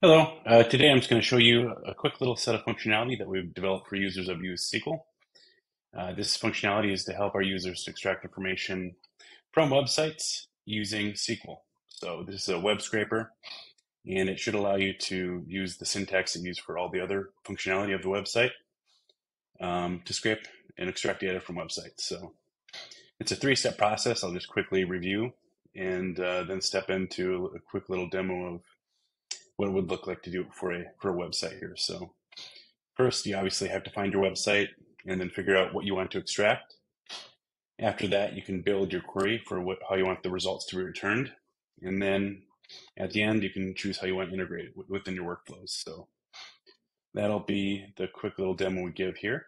Hello, today I'm just going to show you a quick little set of functionality that we've developed for users of UseSQL. This functionality is to help our users to extract information from websites using SQL. So this is a web scraper, and it should allow you to use the syntax that you use for all the other functionality of the website to scrape and extract data from websites. So it's a three-step process. I'll just quickly review and then step into a quick little demo of what it would look like to do it for a website here. So first, you obviously have to find your website and then figure out what you want to extract. After that, you can build your query for how you want the results to be returned. And then at the end, you can choose how you want to integrate it within your workflows. So that'll be the quick little demo we give here.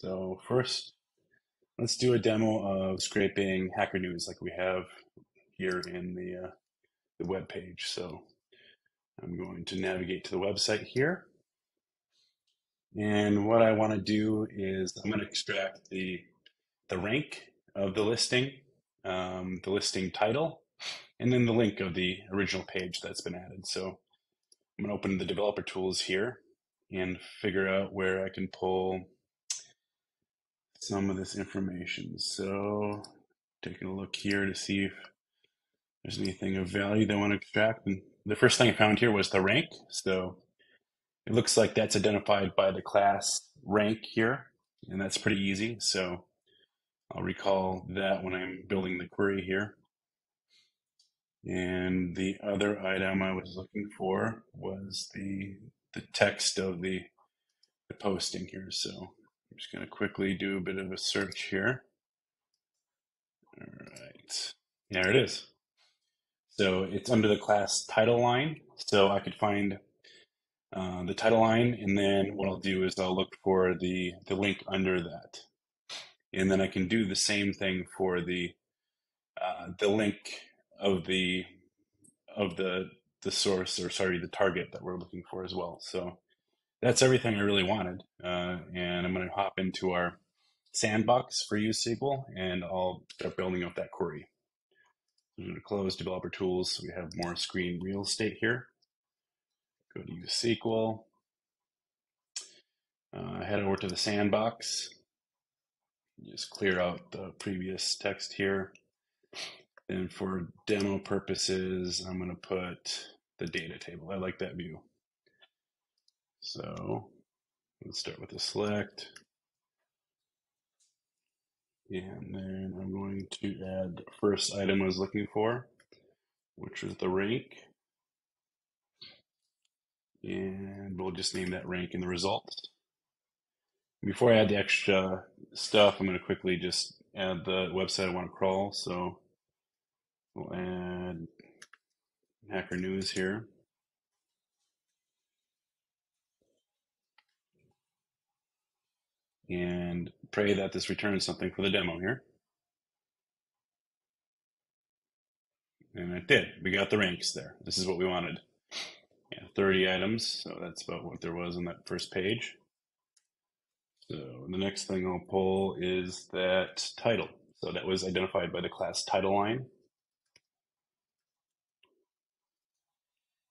So first, let's do a demo of scraping Hacker News like we have here in the web page. So I'm going to navigate to the website here. And what I want to do is I'm going to extract the rank of the listing title, and then the link of the original page that's been added. So I'm going to open the developer tools here and figure out where I can pull some of this information. So taking a look here to see if there's anything of value that I want to extract. And the first thing I found here was the rank. So it looks like that's identified by the class rank here, and that's pretty easy. So I'll recall that when I'm building the query here. And the other item I was looking for was the text of the posting here. So I'm just going to quickly do a bit of a search here. All right, there it is. So it's under the class title line. So I could find the title line, and then what I'll do is I'll look for the link under that. And then I can do the same thing for the link of the source, or sorry, the target that we're looking for as well. So that's everything I really wanted. And I'm gonna hop into our sandbox for UseSQL, and I'll start building up that query. I'm going to close developer tools so we have more screen real estate here. Go to UseSQL, head over to the sandbox, just clear out the previous text here. Then for demo purposes, I'm going to put the data table. I like that view. So let's start with a select. And then I'm going to add the first item I was looking for, which was the rank. And we'll just name that rank in the results. Before I add the extra stuff, I'm going to quickly just add the website I want to crawl. So we'll add Hacker News here. And pray that this returns something for the demo here. And it did. We got the ranks there. This is what we wanted. Yeah, 30 items. So that's about what there was on that first page. So the next thing I'll pull is that title. So that was identified by the class title line.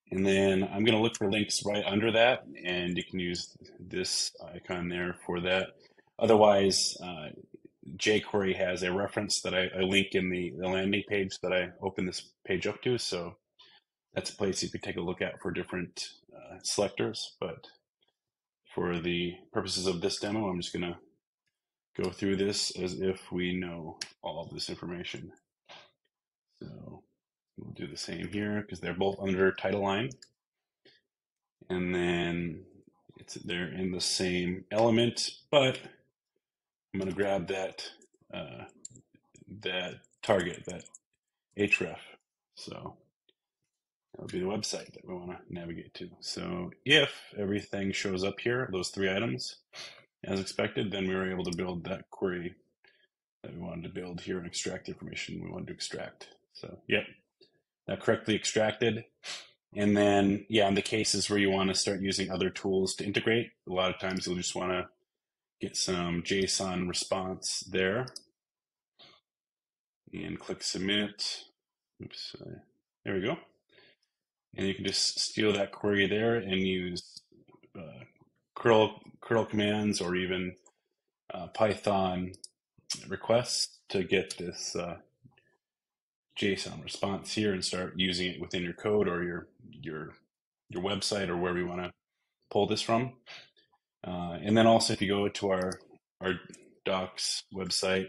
And then I'm going to look for links right under that. And you can use this icon there for that. Otherwise, jQuery has a reference that I link in the landing page that I open this page up to. So that's a place you could take a look at for different selectors. But for the purposes of this demo, I'm just going to go through this as if we know all of this information. So we'll do the same here because they're both under title line. And then they're in the same element, but I'm going to grab that that target, that href. So that would be the website that we want to navigate to. So if everything shows up here, those three items, as expected, then we were able to build that query that we wanted to build here and extract the information we wanted to extract. So yep, that correctly extracted. And then, yeah, in the cases where you want to start using other tools to integrate, a lot of times you'll just want to get some JSON response there and click submit. Oops, there we go. and you can just steal that query there and use curl commands or even Python requests to get this JSON response here and start using it within your code or your website or wherever you want to pull this from. And then also, if you go to our docs website,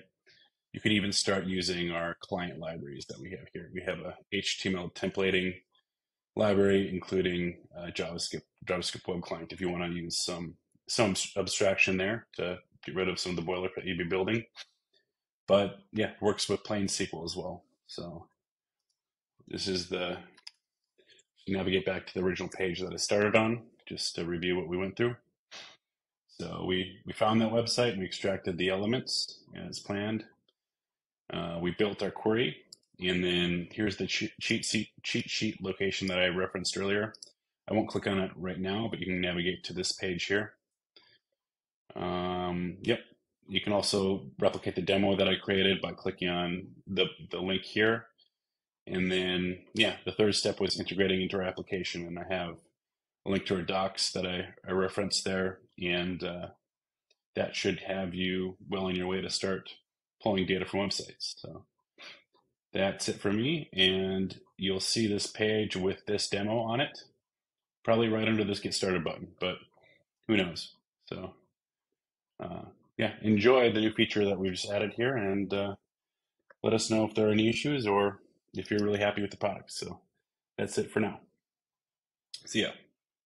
you can even start using our client libraries that we have here. We have a HTML templating library, including JavaScript web client, if you want to use some abstraction there to get rid of some of the boilerplate you'd be building. But yeah, it works with plain SQL as well. So this is the navigate back to the original page that I started on, just to review what we went through. So we found that website, and we extracted the elements as planned. We built our query, and then here's the cheat sheet location that I referenced earlier. I won't click on it right now, but you can navigate to this page here. Yep, you can also replicate the demo that I created by clicking on the link here. And then, yeah, the third step was integrating into our application, and I have a link to our docs that I referenced there, and that should have you well on your way to start pulling data from websites. So that's it for me, and you'll see this page with this demo on it, probably right under this Get Started button, but who knows? So yeah, enjoy the new feature that we've just added here, and let us know if there are any issues or if you're really happy with the product. So that's it for now. See ya.